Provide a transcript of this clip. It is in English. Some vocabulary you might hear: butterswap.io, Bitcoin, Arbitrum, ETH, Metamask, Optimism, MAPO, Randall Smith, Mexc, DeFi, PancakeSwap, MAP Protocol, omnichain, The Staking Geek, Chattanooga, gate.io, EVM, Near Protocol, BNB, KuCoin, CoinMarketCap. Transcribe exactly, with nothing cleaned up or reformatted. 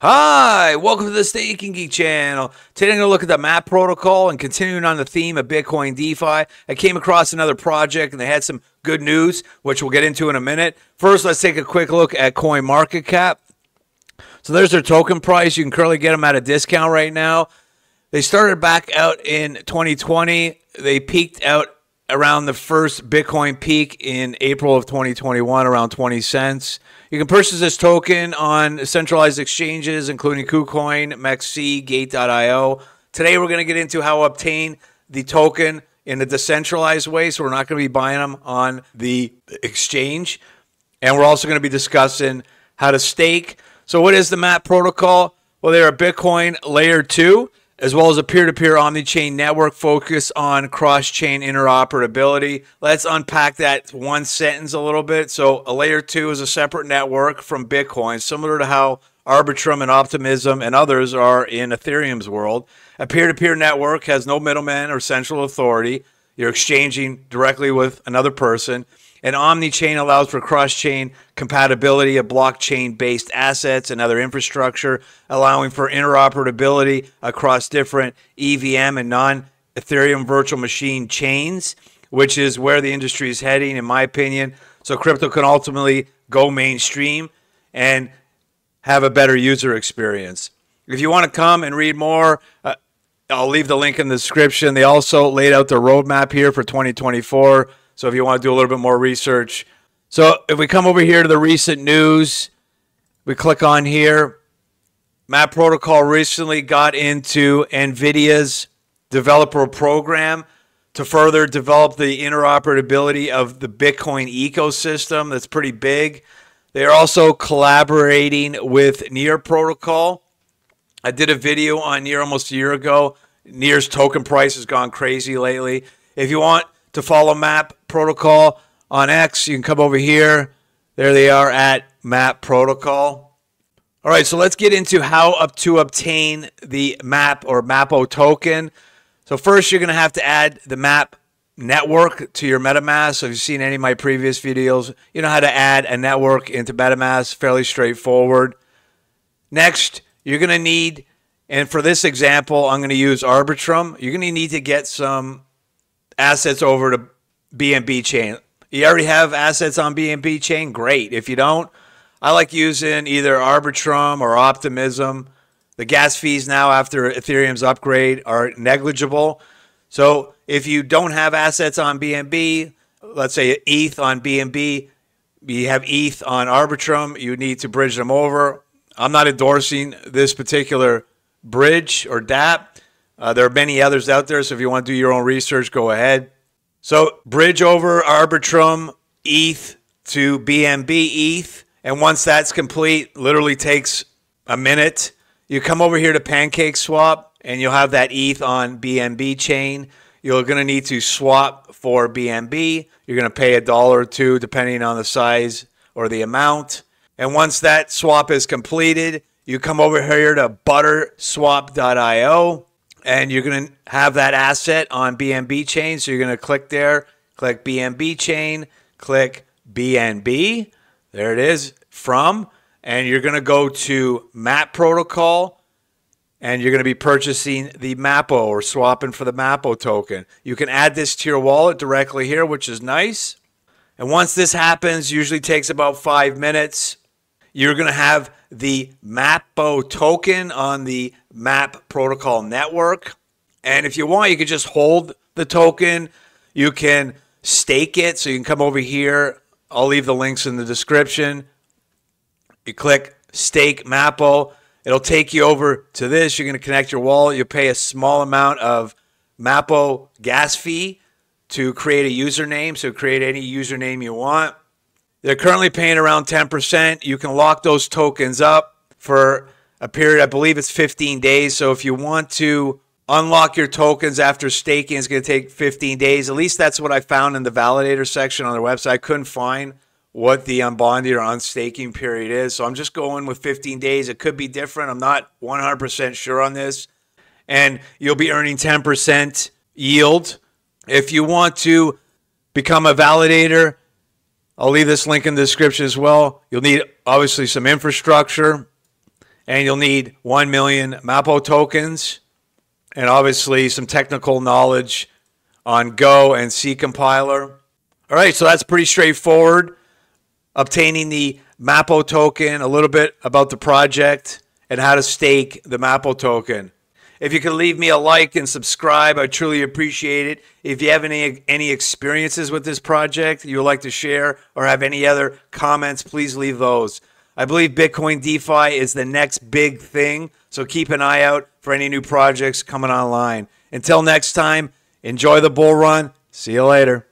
Hi, welcome to the Staking Geek channel. Today I'm going to look at the MAP protocol and continuing on the theme of Bitcoin DeFi. I came across another project and they had some good news, which we'll get into in a minute. First, let's take a quick look at CoinMarketCap. So there's their token price. You can currently get them at a discount right now. They started back out in twenty twenty. They peaked out around the first Bitcoin peak in April of twenty twenty-one, around twenty cents. You can purchase this token on centralized exchanges, including KuCoin, Mexc, gate dot i o. Today, we're going to get into how to obtain the token in a decentralized way, so we're not going to be buying them on the exchange. And we're also going to be discussing how to stake. So what is the MAP protocol? Well, they're a Bitcoin layer two, as well as a peer-to-peer omni-chain network focused on cross-chain interoperability. Let's unpack that one sentence a little bit. So a layer two is a separate network from Bitcoin, similar to how Arbitrum and Optimism and others are in Ethereum's world. A peer-to-peer network has no middleman or central authority. You're exchanging directly with another person. And omni-chain allows for cross-chain compatibility of blockchain-based assets and other infrastructure, allowing for interoperability across different E V M and non-Ethereum virtual machine chains, which is where the industry is heading, in my opinion. So crypto can ultimately go mainstream and have a better user experience. If you want to come and read more, uh, I'll leave the link in the description. They also laid out the roadmap here for twenty twenty-four. So if you want to do a little bit more research. So if we come over here to the recent news, we click on here. MAP Protocol recently got into NVIDIA's developer program to further develop the interoperability of the Bitcoin ecosystem. That's pretty big. They are also collaborating with Near Protocol. I did a video on Near almost a year ago. Near's token price has gone crazy lately. If you want to follow MAP Protocol on X, you can come over here. There they are at MAP Protocol. All right, so let's get into how up to obtain the MAP or MAPO token. So first, you're going to have to add the MAP network to your MetaMask. So if you've seen any of my previous videos, you know how to add a network into MetaMask. Fairly straightforward. Next, you're going to need, and for this example, I'm going to use Arbitrum. You're going to need to get some assets over to B N B chain. You already have assets on B N B chain? Great. If you don't, I like using either Arbitrum or Optimism. The gas fees now after Ethereum's upgrade are negligible. So if you don't have assets on B N B, let's say E T H on B N B, you have E T H on Arbitrum, you need to bridge them over. I'm not endorsing this particular bridge or dApp. Uh, there are many others out there, so if you want to do your own research, go ahead. So bridge over Arbitrum E T H to B N B E T H, and once that's complete, literally takes a minute, you come over here to PancakeSwap, and you'll have that E T H on B N B chain. You're going to need to swap for B N B. You're going to pay a dollar or two, depending on the size or the amount. And once that swap is completed, you come over here to butter swap dot i o. And you're going to have that asset on B N B chain. So you're going to click there, click B N B chain, click B N B. There it is, from. And you're going to go to MAP protocol. And you're going to be purchasing the MAPO or swapping for the MAPO token. You can add this to your wallet directly here, which is nice. And once this happens, usually takes about five minutes. You're going to have the MAPO token on the MAP protocol network. And if you want, you can just hold the token. You can stake it. So you can come over here. I'll leave the links in the description. You click stake MAPO. It'll take you over to this. You're going to connect your wallet. You pay a small amount of MAPO gas fee to create a username. So create any username you want. They're currently paying around ten percent. You can lock those tokens up for a period, I believe it's fifteen days. So if you want to unlock your tokens after staking, it's going to take fifteen days. At least that's what I found in the validator section on their website. I couldn't find what the unbonded or unstaking period is. So I'm just going with fifteen days. It could be different. I'm not one hundred percent sure on this. And you'll be earning ten percent yield. If you want to become a validator, I'll leave this link in the description as well. You'll need, obviously, some infrastructure. and you'll need one million MAPO tokens, and obviously some technical knowledge on Go and C compiler. All right, so that's pretty straightforward. Obtaining the MAPO token, a little bit about the project, and how to stake the MAPO token. If you could leave me a like and subscribe, I truly appreciate it. If you have any, any experiences with this project you would like to share or have any other comments, please leave those. I believe Bitcoin DeFi is the next big thing, so keep an eye out for any new projects coming online. Until next time, enjoy the bull run. See you later.